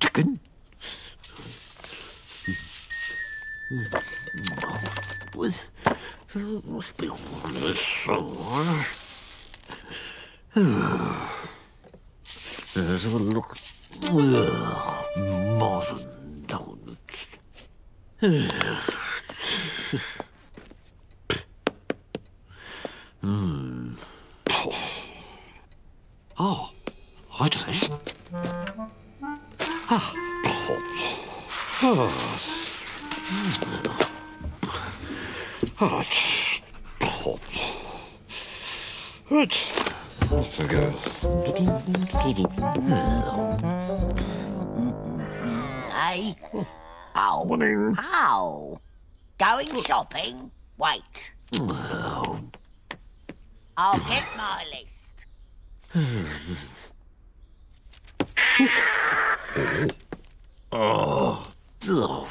Chicken. Must be on this somewhere. Let's have a look. Modern donuts. Oh, I do this. Right. Let's go. Hey. Ow. Morning. Ow. Going shopping? Wait. Oh. I'll get my list. Oh. Oh.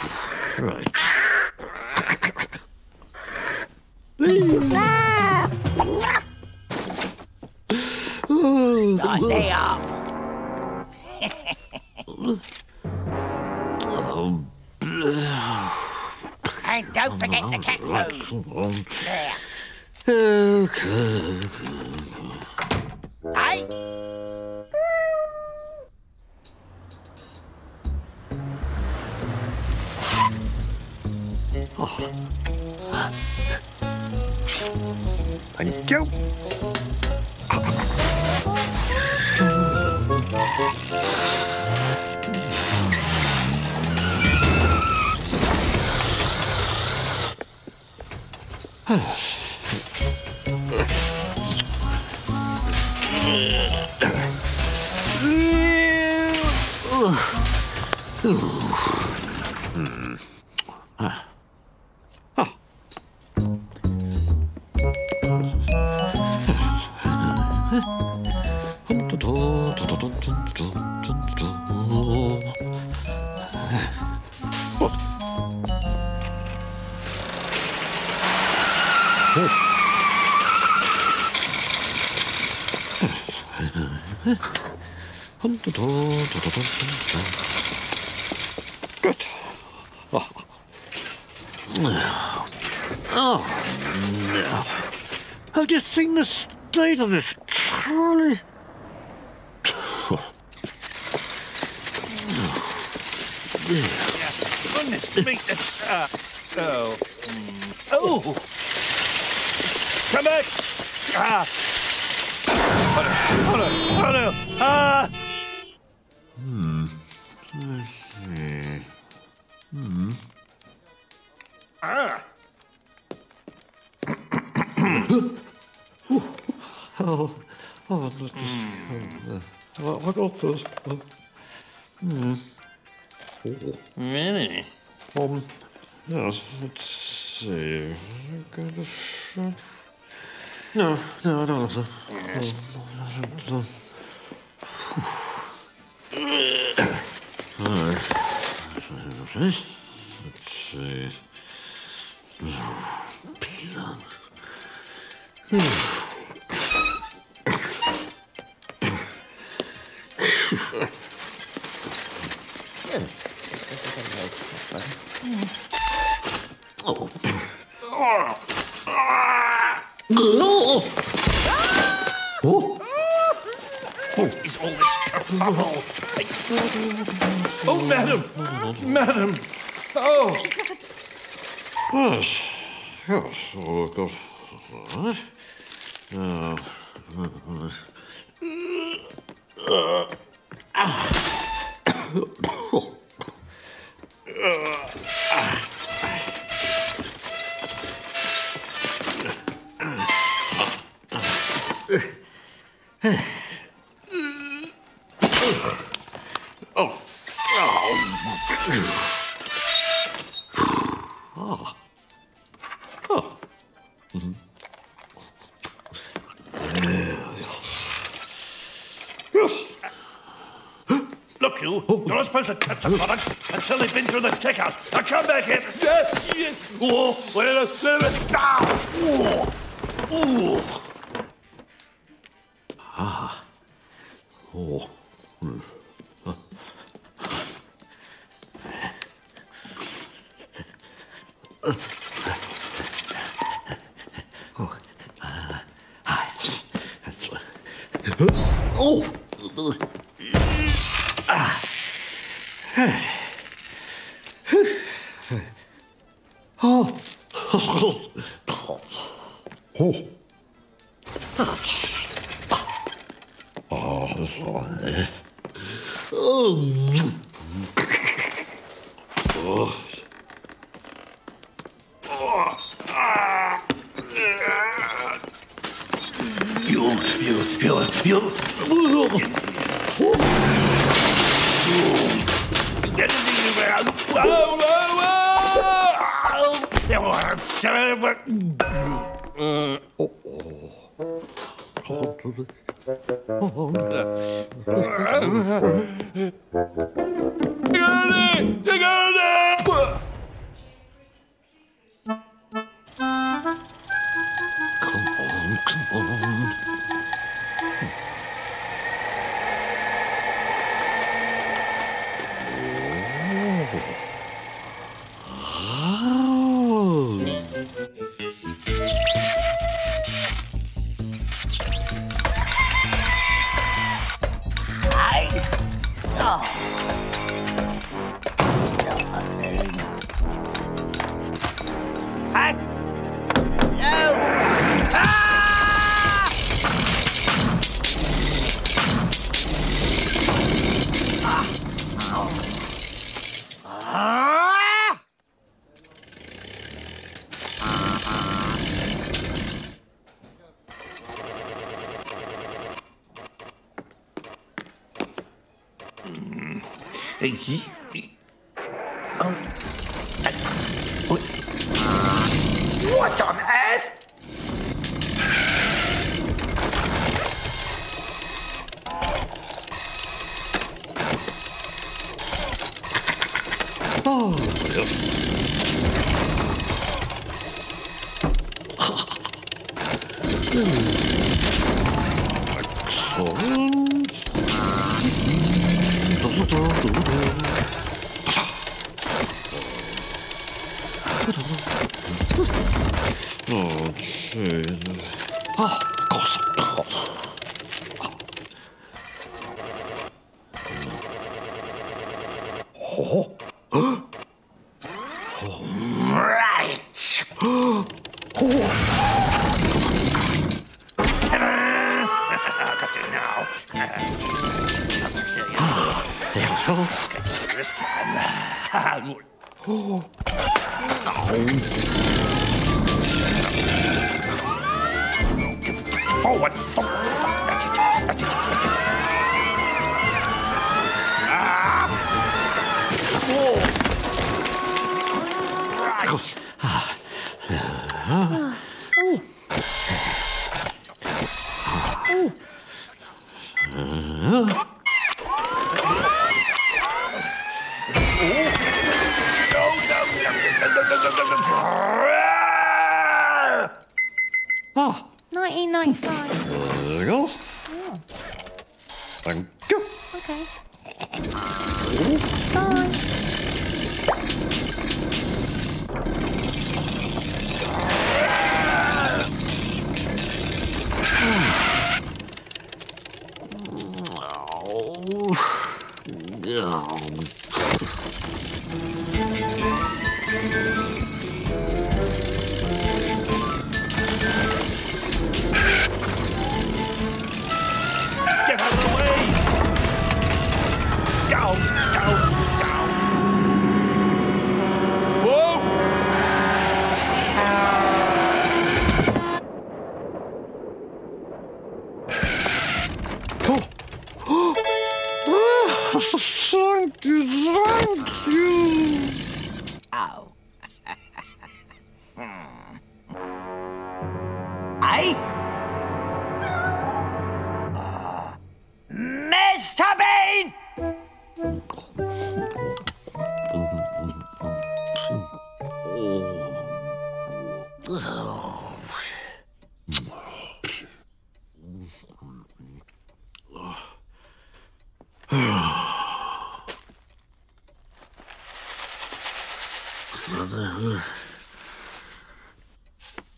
Right. Right, they are. And don't forget the cat food. There. Okay. Hey. Oh. Thank you. Good. Oh. Oh, no. Have you seen the state of this trolley? Goodness me. Oh. Come back. Ah. Oh no. Ah. Many. Yes, let's see. Is it going to shut? No, I don't want to. Yes. Alright. Let's see. Peanut. Oh, madam! Oh! Yes. Yes. Oh, I've got... All right. Look, you, you're not supposed to touch the products until they've been through the checkout. Now come back here. What on earth?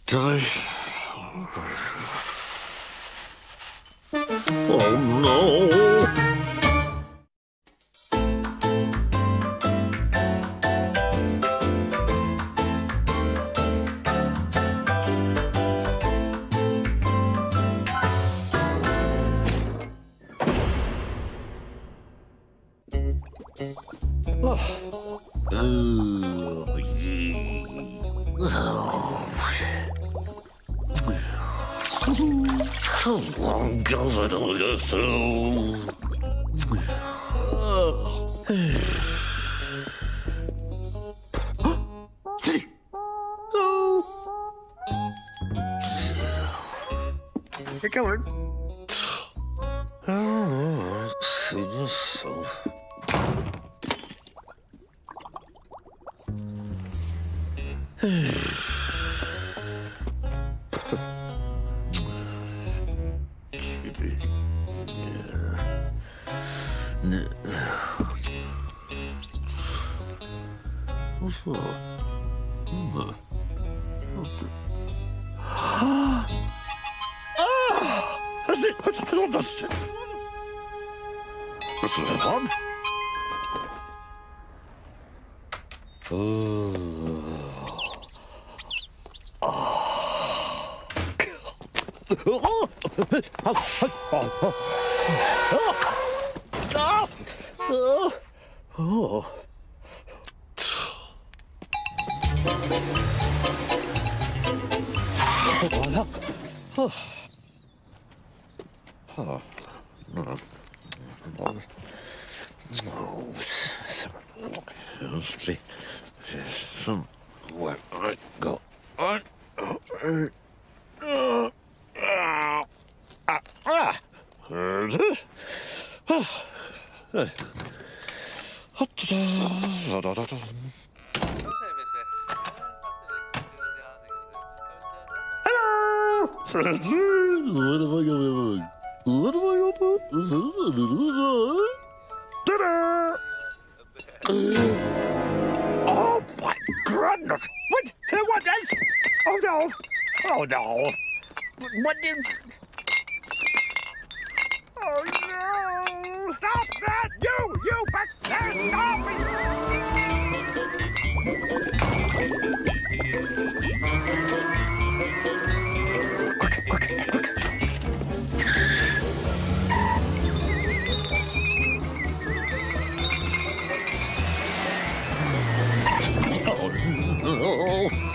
Teddy. Oh no. You're covered. Oh, so. Oh my goodness! What? What is? Oh no! Oh no! What is? Oh no! Stop that! You back there! Stop it! Quick! Oh. Oh.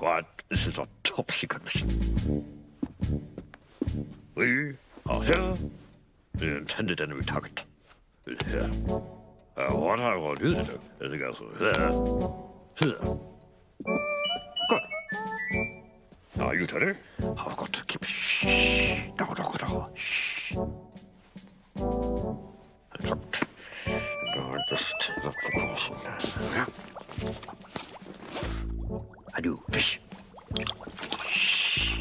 Quiet, this is a top secret mission. We are here. The intended enemy target is here. What I want you to do is to go through there Are you Teddy? I've got to keep shh. Shh. Except guard this of the crossing. Yeah. I do fish. Shh.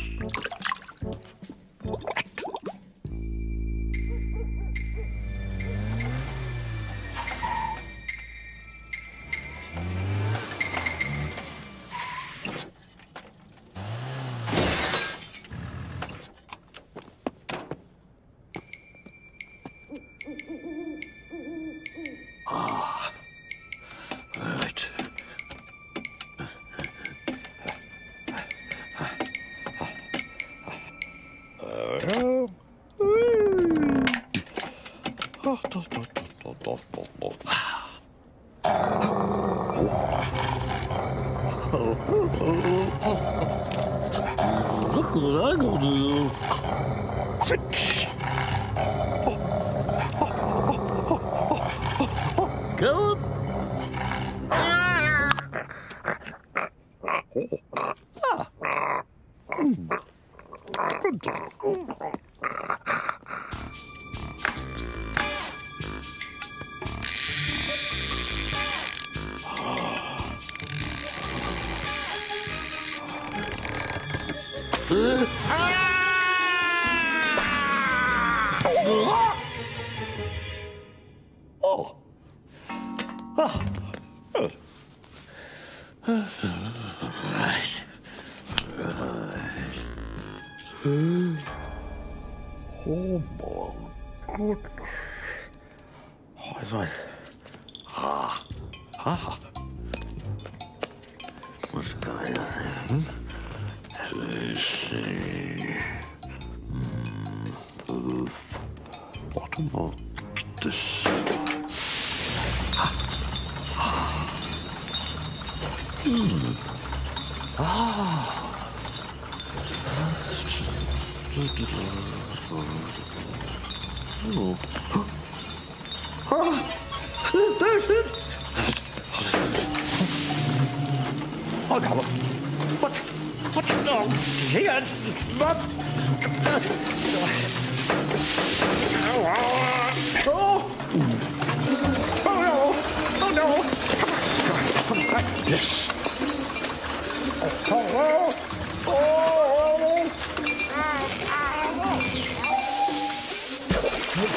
Yes.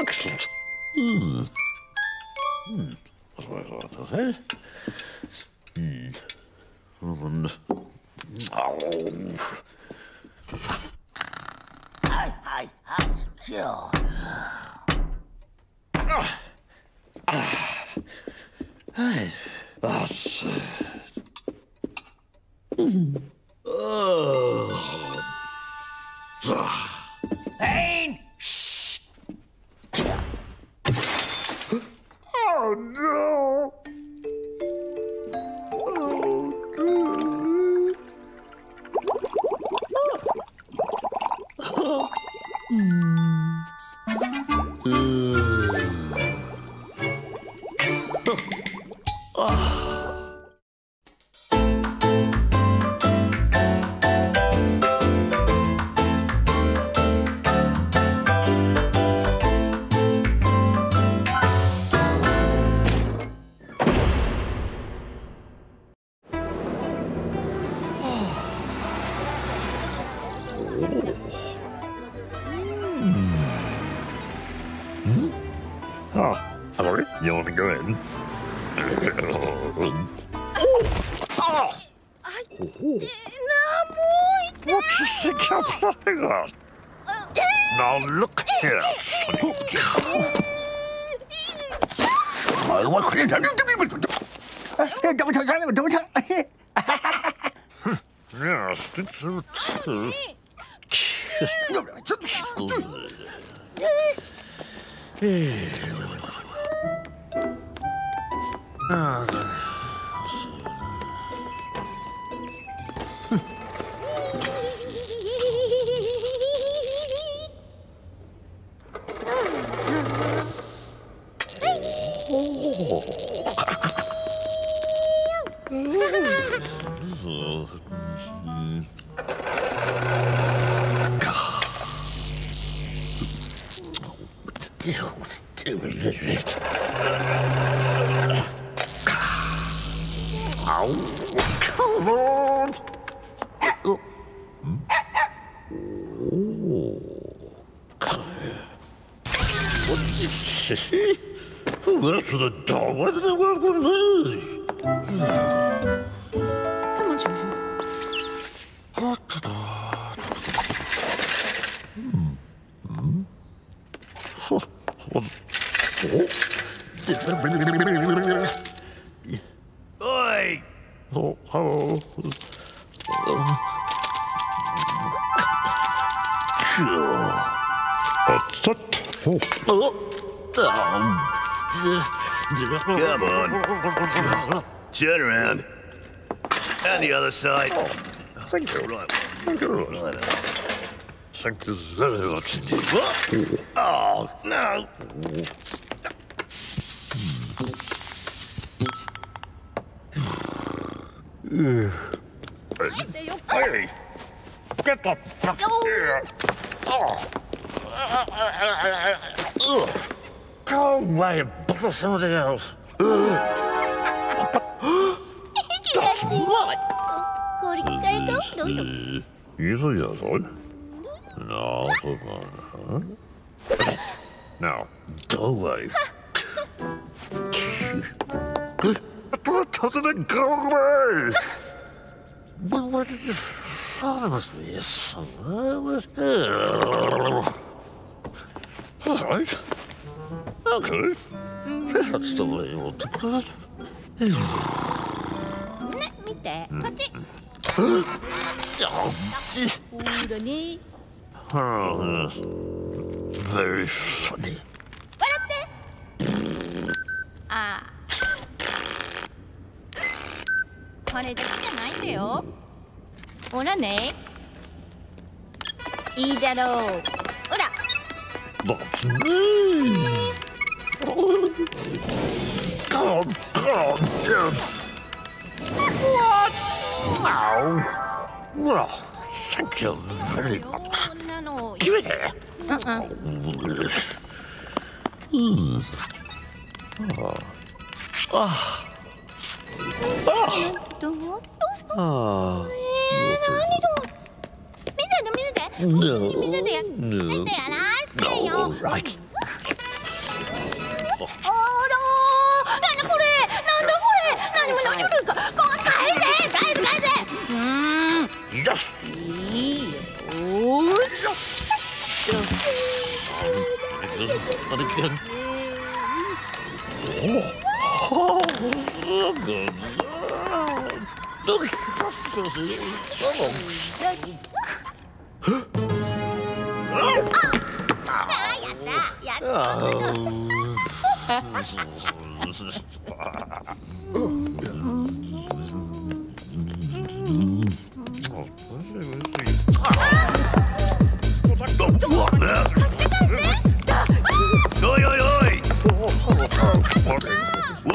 Excellent. Pain! Shh! Oh no! Oh no! You want to go in? What do you think you're playing at? Now look here. Yes, it's so true. Come on! Oh, that's the dog. Why did they work with me? Come on, children. Oi! Oh, hello. Come on. Turn around. And the other side. Thank you. Right. Thank you. Right. Thank you very much. What? Oh, no. Hey! Get the fuck here! Go away and bother somebody else! That's what? Now, go away. How did it go away? Well, what did you thought it must be? All right. Okay. That's the way you want to put it. Let me there. That's it. Oh, yes. Very funny. What up there? What? Wow. Well, thank you very much. Give it here. Don't worry. Oh. No. No. No. All right. Yes. But again. Oh, good. Look. What are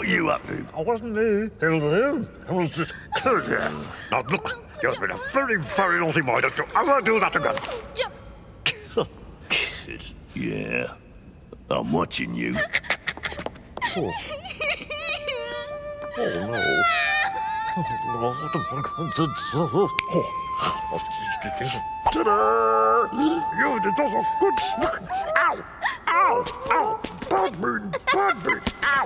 you up to? I wasn't there. It was him. I was just killed here. Now look, you've been a very, very naughty boy. Don't you ever do that again. Yeah, I'm watching you. Oh, oh no. Ta-da! You did us a good smack! Ow! Ow! Ow! Bad moon! Bad moon! Ow!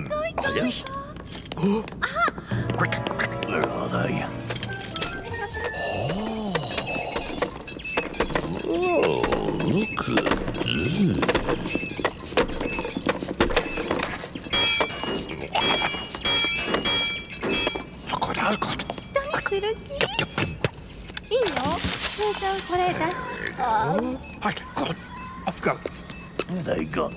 Oh, yes. Quick, quick, where are they? Oh! Oh, look at this. I got it. I've got it. Where they got to?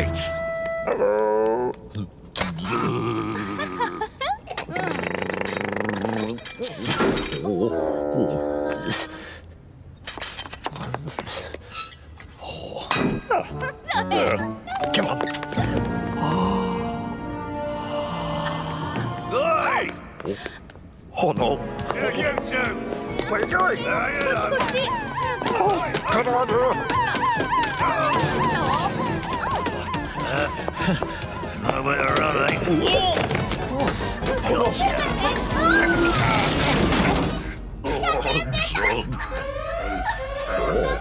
Right. Hello. Come on. Hey! Oh no. You two. Where are you going? Oh, come on, Right. Oh. Oh.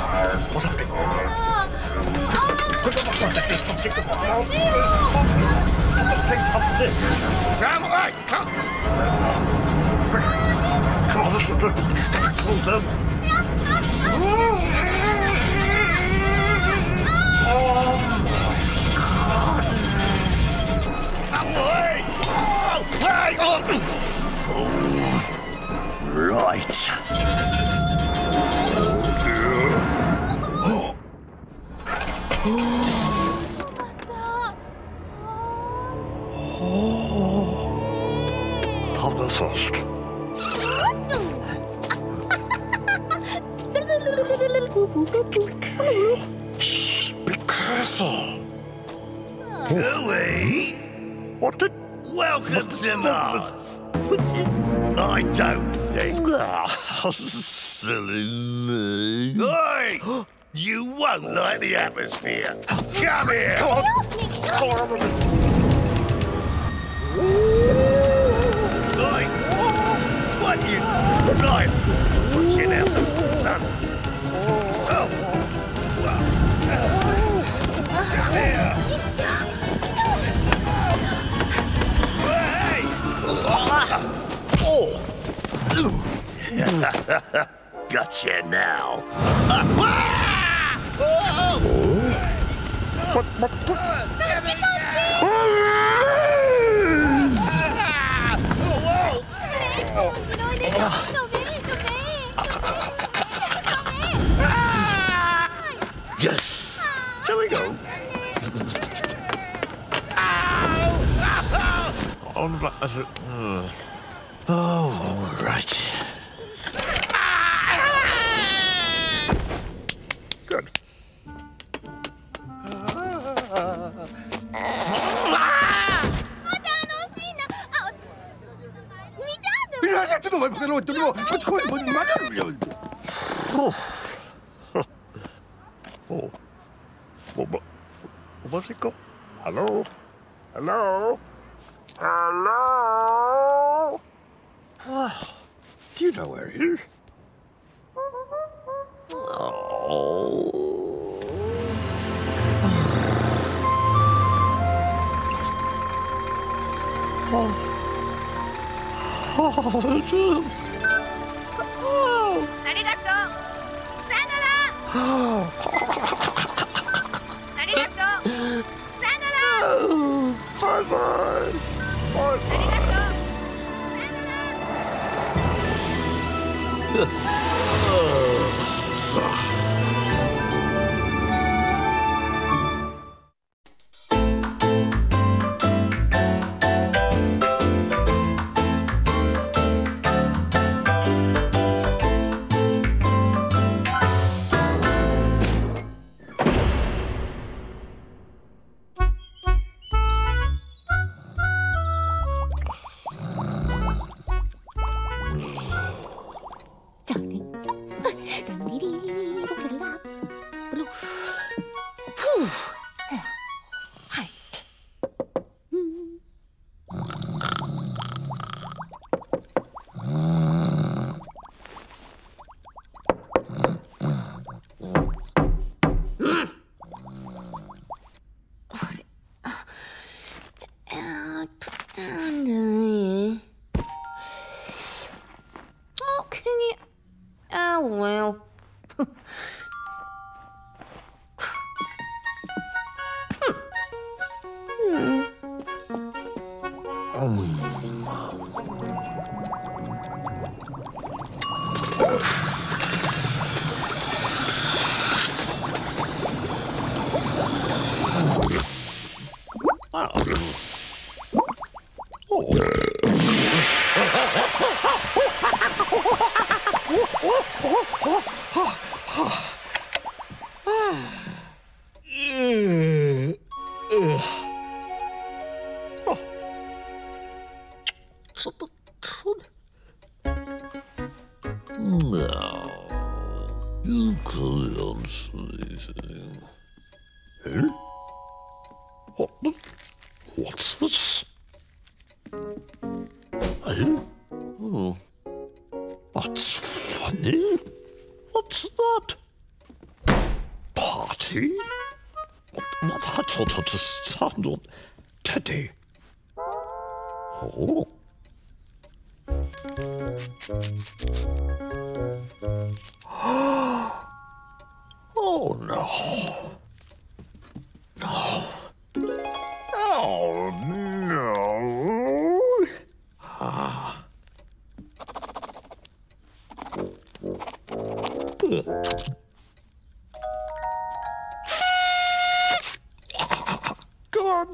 How the first? Shh, be careful. Teddy? What did... Welcome to Mars. I don't think. Silly me. Oi! You won't like the atmosphere. Come here! Oi! What you... Right! Put your nose up, son. Oh! Well... Come here! Hey! Gotcha now. Yes. Shall we go? Oh, all right. Good. Oh. Where's it go? Hello? Hello? Hello? Do you know where it is? Oh. Oh. Oh. Arigato. Sayonara. Bye-bye. Bye-bye. Teddy. Oh. Oh no. No. Oh no. Ah. Come on. Come on.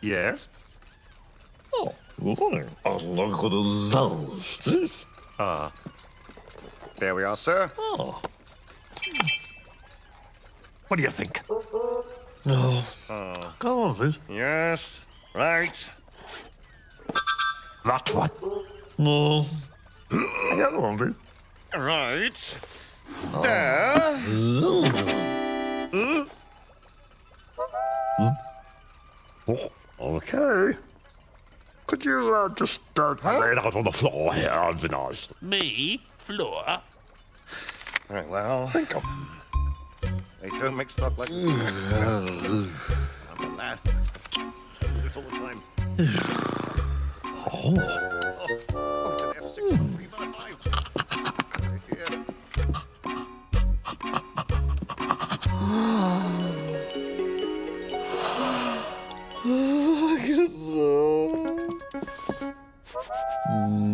Yes? Oh, look at those. Ah. There we are, sir. Oh. What do you think? No. Oh. Go on, please. Yes. Right. That one? No. Go on, please. Right. Oh. There. No. Oh. Okay. Could you just start laying out on the floor here? That'd be nice. Me? Floor? All right, well... Think of... They don't make stuff like... I'm a lad. I do this all the time. Oh. Oh, it's an F6. Right here. No.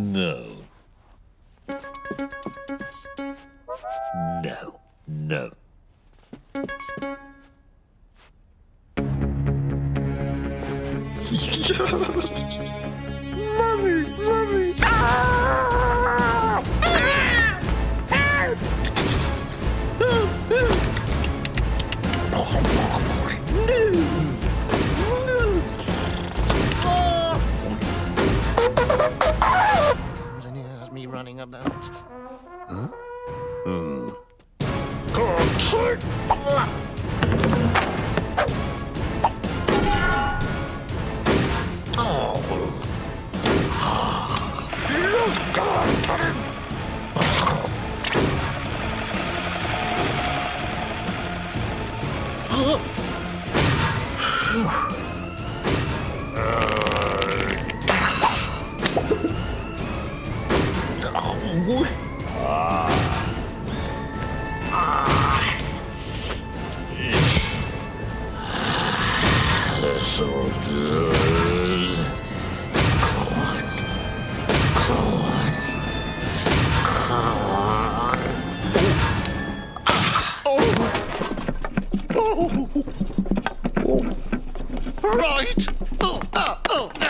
Mommy! Ah! That's me running about. Huh? Hmm. So good. Come on. Come on. Come on. Oh. Oh. Oh. Right. Oh. Oh. Oh. I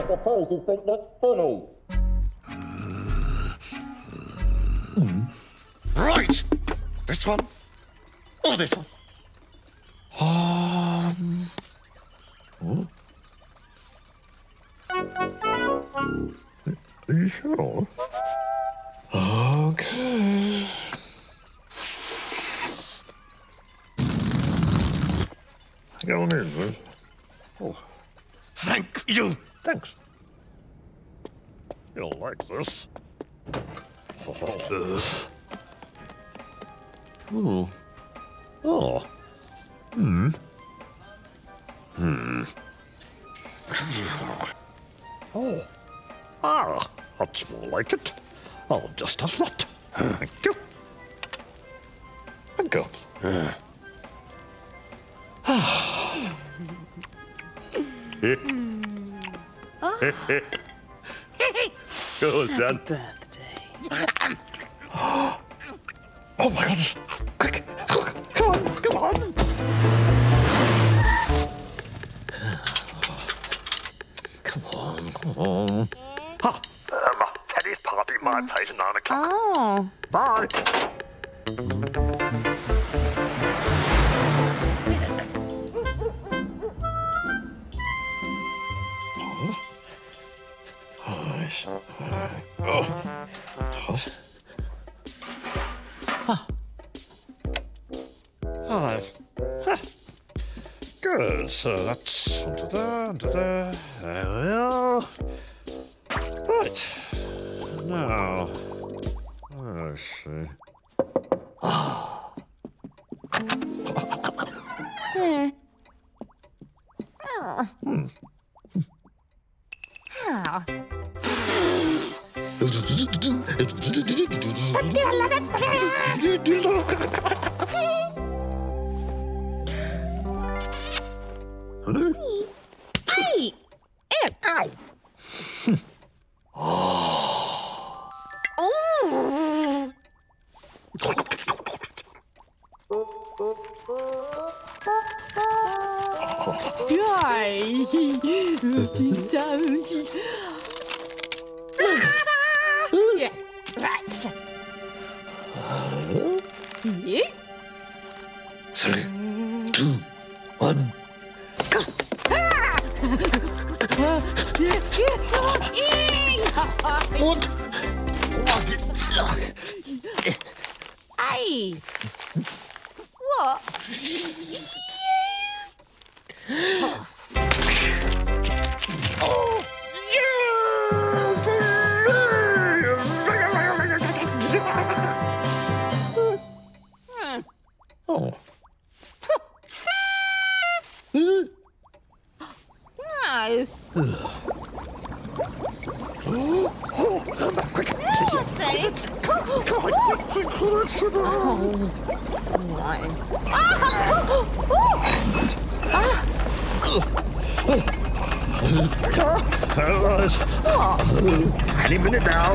suppose you think that's funny. Right. This one. Or this one. Huh? Are you sure? Okay. Go on in, please. Oh. Thank you. Thanks. You'll like this. Oh. Oh. Oh. Ah, that's more like it. I'll just have that. Thank you. Thank you. Go, son. Happy birthday. Oh, my goodness. Quick, quick. Come on, come on. Oh. Huh. Teddy's party, my place at 9 o'clock. Oh. Bye. Good, so that's... There we are. Right. Now, let's see. Oh. Hmm. Oh. Hello? Hey! Ew! Ow! Oh! Oh! What? Hey! What? Yeah. Oh! Yeah. Oh. No. Oh, any minute now.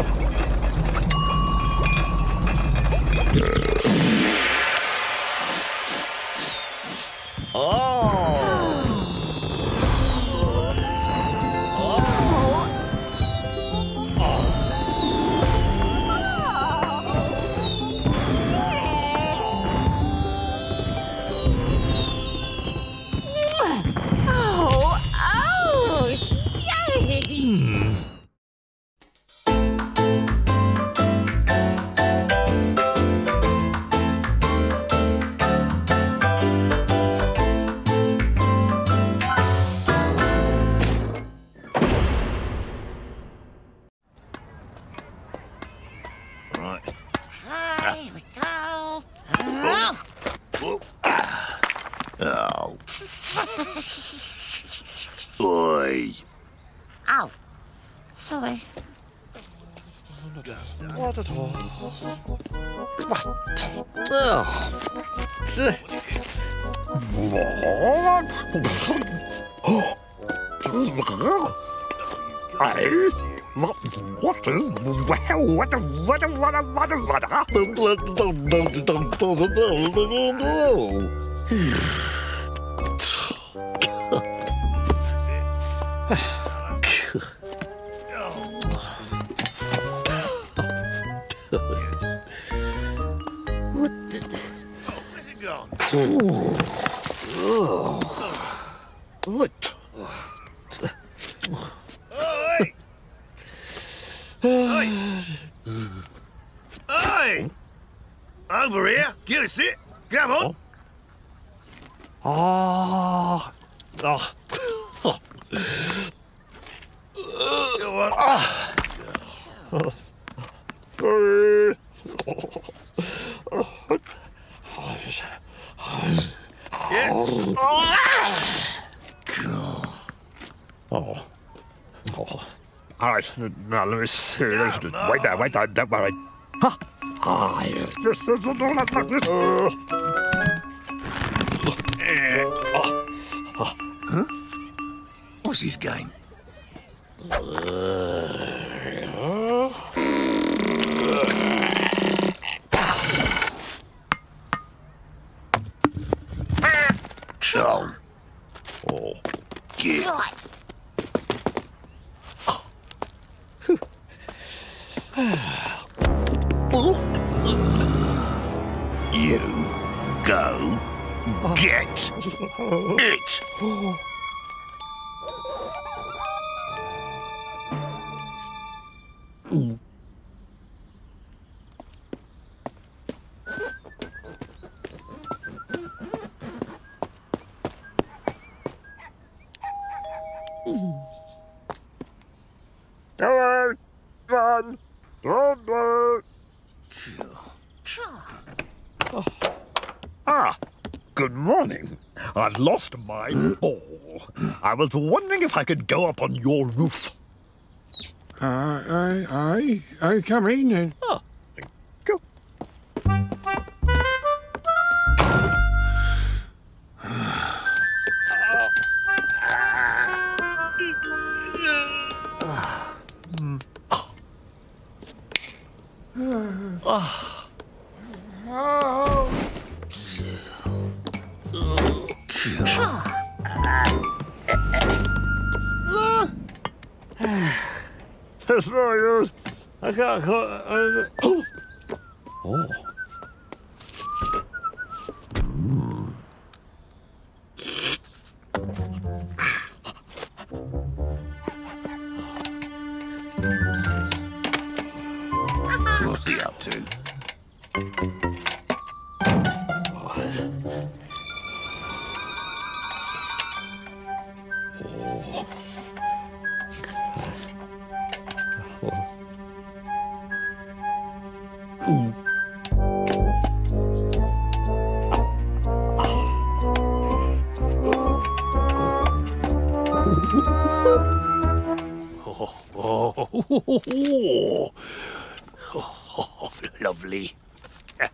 Oh. Oi. Ow. Sorry. Not at all. What? What? Oi! Oi! Oi! Over here! Give us it! Come on! Ah! Oh. Oh. Go on! Ah. Oh. Yeah. Oh. Oh. All right. Now let me see. Wait there. Wait there. Don't worry. Ha. Ah. Yes. Yes. No. No. No. Huh? What's his game? Oh. Oh. Get. You go get it. Ah, good morning. I've lost my ball. I was wondering if I could go up on your roof. I come in and... Oh, go. It's no use. I can't call. Oh. What's he up to? Oh, lovely. All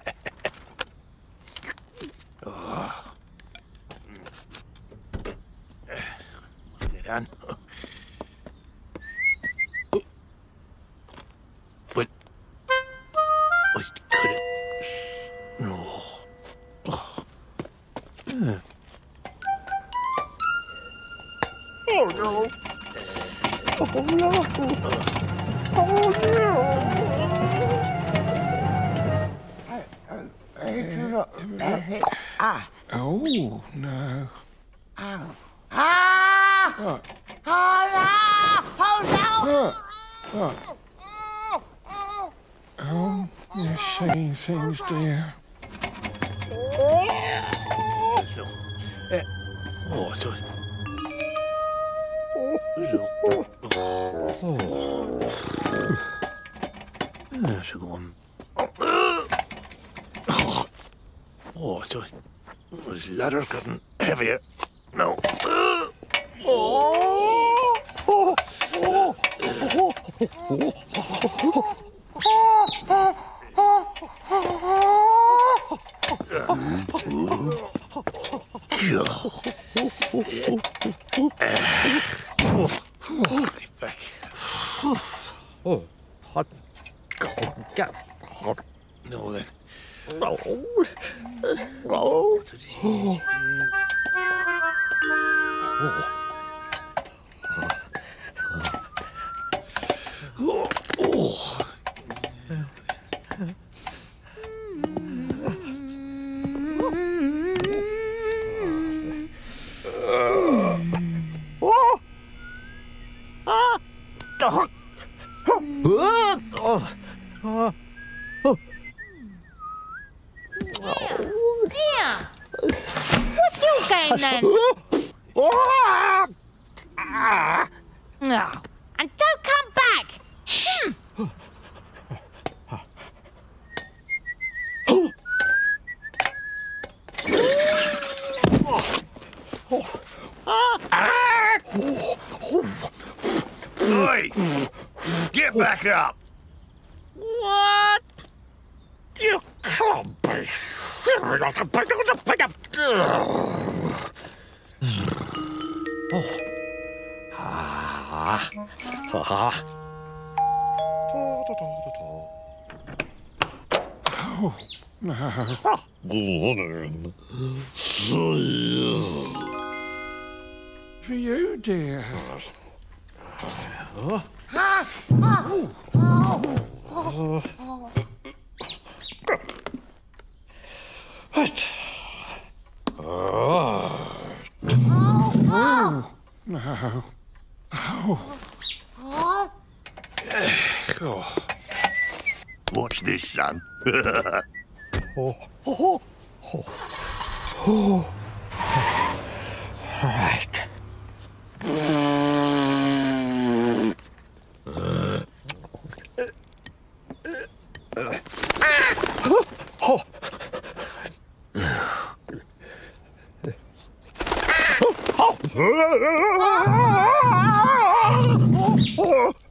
right.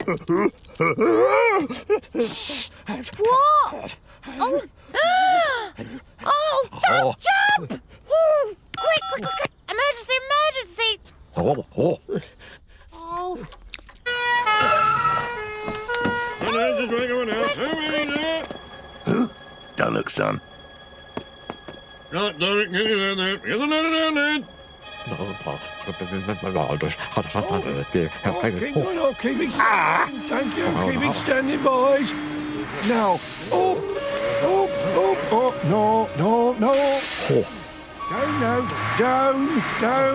Whoa! Oh! Oh! Don't jump! Oh, quick, quick, quick! Emergency! Emergency! Oh! Oh! Don't look, son. Right, Derek, get it down there. Get the ladder down there. Oh, keep it standing. Thank you. Keep it standing, boys. Now, up, up, up, up. No, no, no. Down, no.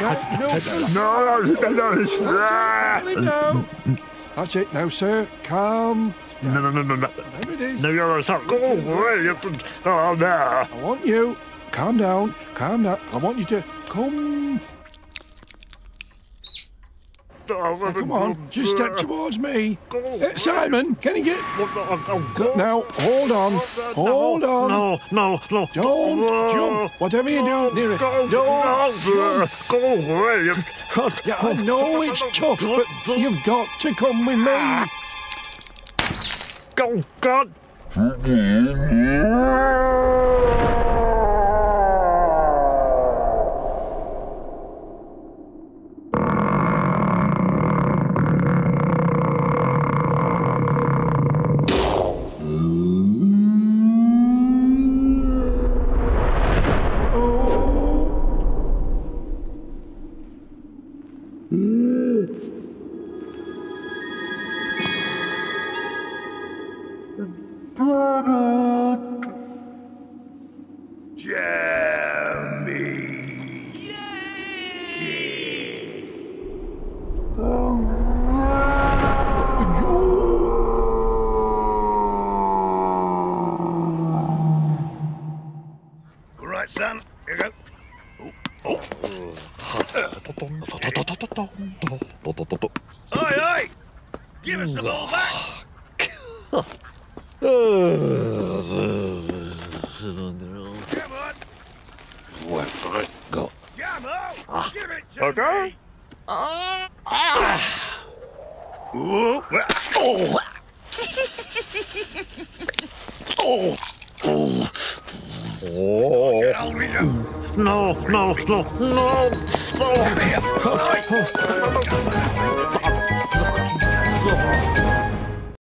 No. That's it now, sir. Calm. No. There it is. No, you're not. Go away. Oh, no. I want you. Calm down. Calm down. I want you to come. Oh, come on. Just step towards me. Simon, can you get... Now, hold on. Hold on. No. Don't jump. Whatever you do, near it. Don't go away. Yeah, I know it's tough, but you've got to come with me. Go, God. Son, here you go. Oi! Give us the ball back! Come on! Go. Come on! Give it to me! Okay? Oh! Oh, no.